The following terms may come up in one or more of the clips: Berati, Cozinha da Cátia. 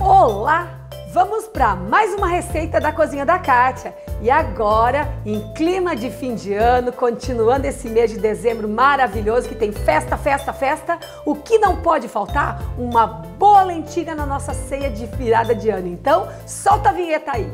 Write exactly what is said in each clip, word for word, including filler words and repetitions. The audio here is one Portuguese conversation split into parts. Olá! Vamos para mais uma receita da Cozinha da Cátia. E agora, em clima de fim de ano, continuando esse mês de dezembro maravilhoso que tem festa, festa, festa, o que não pode faltar? Uma boa lentilha na nossa ceia de virada de ano. Então, solta a vinheta aí!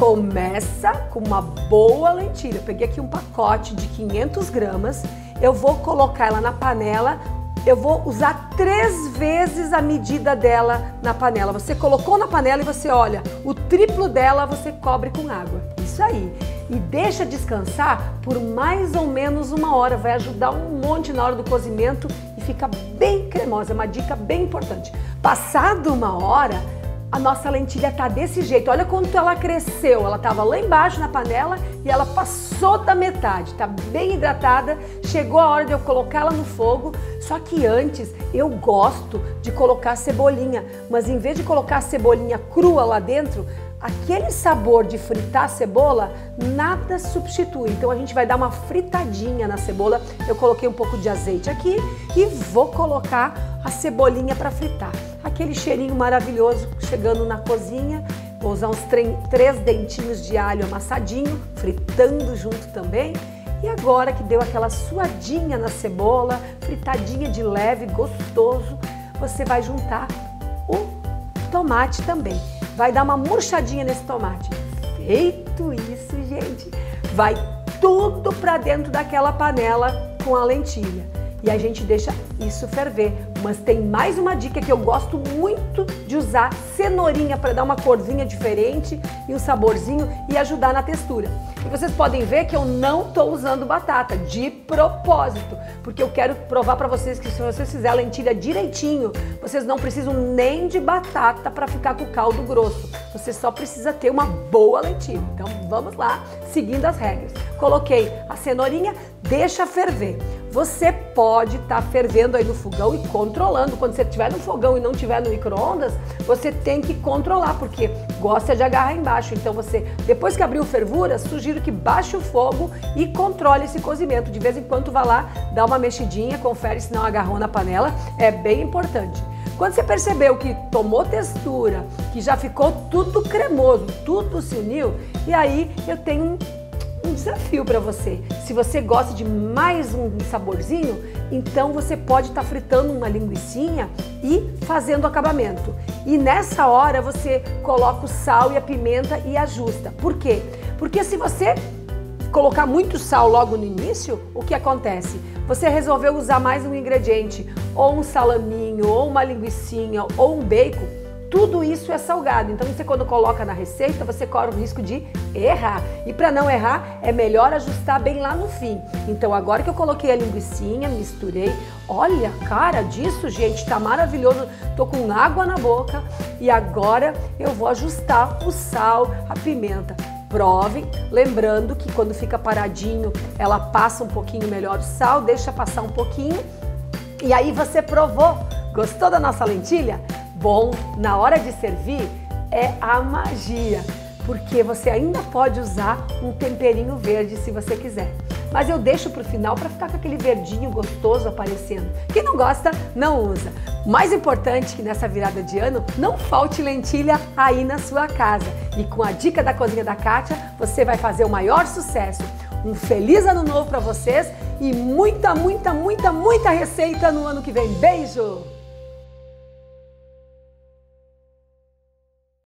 Começa com uma boa lentilha. Eu peguei aqui um pacote de quinhentas gramas, eu vou colocar ela na panela, eu vou usar três vezes a medida dela na panela. Você colocou na panela e você olha, o triplo dela você cobre com água. Isso aí. E deixa descansar por mais ou menos uma hora, vai ajudar um monte na hora do cozimento e fica bem cremosa, é uma dica bem importante. Passado uma hora, a nossa lentilha tá desse jeito. Olha quanto ela cresceu. Ela tava lá embaixo na panela e ela passou da metade. Tá bem hidratada. Chegou a hora de eu colocar ela no fogo. Só que antes eu gosto de colocar cebolinha. Mas em vez de colocar a cebolinha crua lá dentro, aquele sabor de fritar a cebola, nada substitui. Então a gente vai dar uma fritadinha na cebola. Eu coloquei um pouco de azeite aqui e vou colocar a cebolinha para fritar. Aquele cheirinho maravilhoso chegando na cozinha. Vou usar uns três dentinhos de alho amassadinho, fritando junto também. E agora que deu aquela suadinha na cebola, fritadinha de leve, gostoso, você vai juntar o tomate também. Vai dar uma murchadinha nesse tomate. Feito isso, gente, vai tudo pra dentro daquela panela com a lentilha. E a gente deixa isso ferver. Mas tem mais uma dica que eu gosto muito de usar, cenourinha, para dar uma corzinha diferente e um saborzinho e ajudar na textura. E vocês podem ver que eu não tô usando batata, de propósito, porque eu quero provar para vocês que se vocês fizerem a lentilha direitinho, vocês não precisam nem de batata para ficar com o caldo grosso. Você só precisa ter uma boa lentilha. Então vamos lá, seguindo as regras. Coloquei a cenourinha, deixa ferver. Você pode estar fervendo aí no fogão e controlando. Quando você estiver no fogão e não estiver no micro-ondas, você tem que controlar, porque gosta de agarrar embaixo. Então você, depois que abriu fervura, sugiro que baixe o fogo e controle esse cozimento. De vez em quando vá lá, dá uma mexidinha, confere se não agarrou na panela. É bem importante. Quando você percebeu que tomou textura, que já ficou tudo cremoso, tudo se uniu, e aí eu tenho um Um desafio para você. Se você gosta de mais um saborzinho, então você pode estar tá fritando uma linguiçinha e fazendo o acabamento. E nessa hora você coloca o sal e a pimenta e ajusta. Por quê? Porque se você colocar muito sal logo no início, o que acontece? Você resolveu usar mais um ingrediente, ou um salaminho, ou uma linguiçinha, ou um bacon. Tudo isso é salgado, então você quando coloca na receita, você corre o risco de errar. E para não errar, é melhor ajustar bem lá no fim. Então agora que eu coloquei a linguiçinha, misturei, olha a cara disso, gente, tá maravilhoso. Tô com água na boca e agora eu vou ajustar o sal, a pimenta. Provem, lembrando que quando fica paradinho, ela passa um pouquinho melhor o sal, deixa passar um pouquinho. E aí você provou, gostou da nossa lentilha? Bom, na hora de servir é a magia, porque você ainda pode usar um temperinho verde se você quiser. Mas eu deixo pro final para ficar com aquele verdinho gostoso aparecendo. Quem não gosta, não usa. Mais importante que nessa virada de ano, não falte lentilha aí na sua casa. E com a dica da Cozinha da Cátia, você vai fazer o maior sucesso. Um feliz ano novo para vocês e muita, muita, muita, muita receita no ano que vem. Beijo!